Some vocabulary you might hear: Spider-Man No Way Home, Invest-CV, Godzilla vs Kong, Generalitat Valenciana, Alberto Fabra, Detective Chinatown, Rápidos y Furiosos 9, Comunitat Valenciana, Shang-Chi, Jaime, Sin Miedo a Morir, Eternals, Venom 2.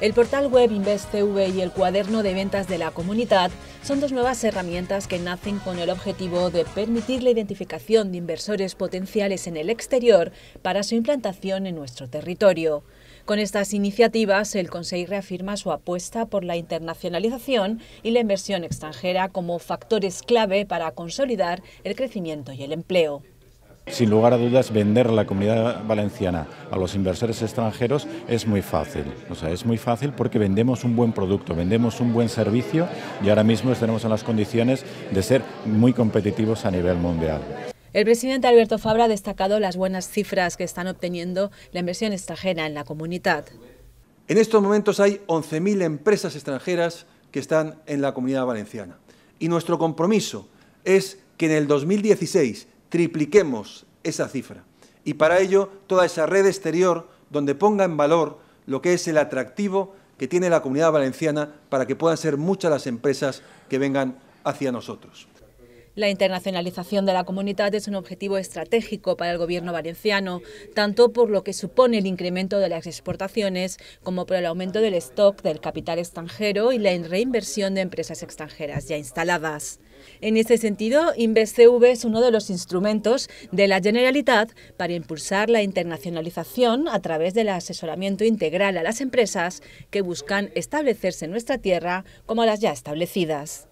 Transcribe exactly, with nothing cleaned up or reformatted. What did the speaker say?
El portal web Invest-C V y el cuaderno de ventas de la Comunitat son dos nuevas herramientas que nacen con el objetivo de permitir la identificación de inversores potenciales en el exterior para su implantación en nuestro territorio. Con estas iniciativas, el Consell reafirma su apuesta por la internacionalización y la inversión extranjera como factores clave para consolidar el crecimiento y el empleo. Sin lugar a dudas, vender la Comunidad Valenciana a los inversores extranjeros es muy fácil. O sea, es muy fácil porque vendemos un buen producto, vendemos un buen servicio y ahora mismo tenemos en las condiciones de ser muy competitivos a nivel mundial. El presidente Alberto Fabra ha destacado las buenas cifras que están obteniendo la inversión extranjera en la Comunidad. En estos momentos hay once mil empresas extranjeras que están en la Comunidad Valenciana y nuestro compromiso es que en el dos mil dieciséis tripliquemos esa cifra y para ello toda esa red exterior donde ponga en valor lo que es el atractivo que tiene la Comunidad Valenciana para que puedan ser muchas las empresas que vengan hacia nosotros. La internacionalización de la Comunidad es un objetivo estratégico para el Gobierno valenciano, tanto por lo que supone el incremento de las exportaciones como por el aumento del stock del capital extranjero y la reinversión de empresas extranjeras ya instaladas. En este sentido, Invest-C V es uno de los instrumentos de la Generalitat para impulsar la internacionalización a través del asesoramiento integral a las empresas que buscan establecerse en nuestra tierra como las ya establecidas.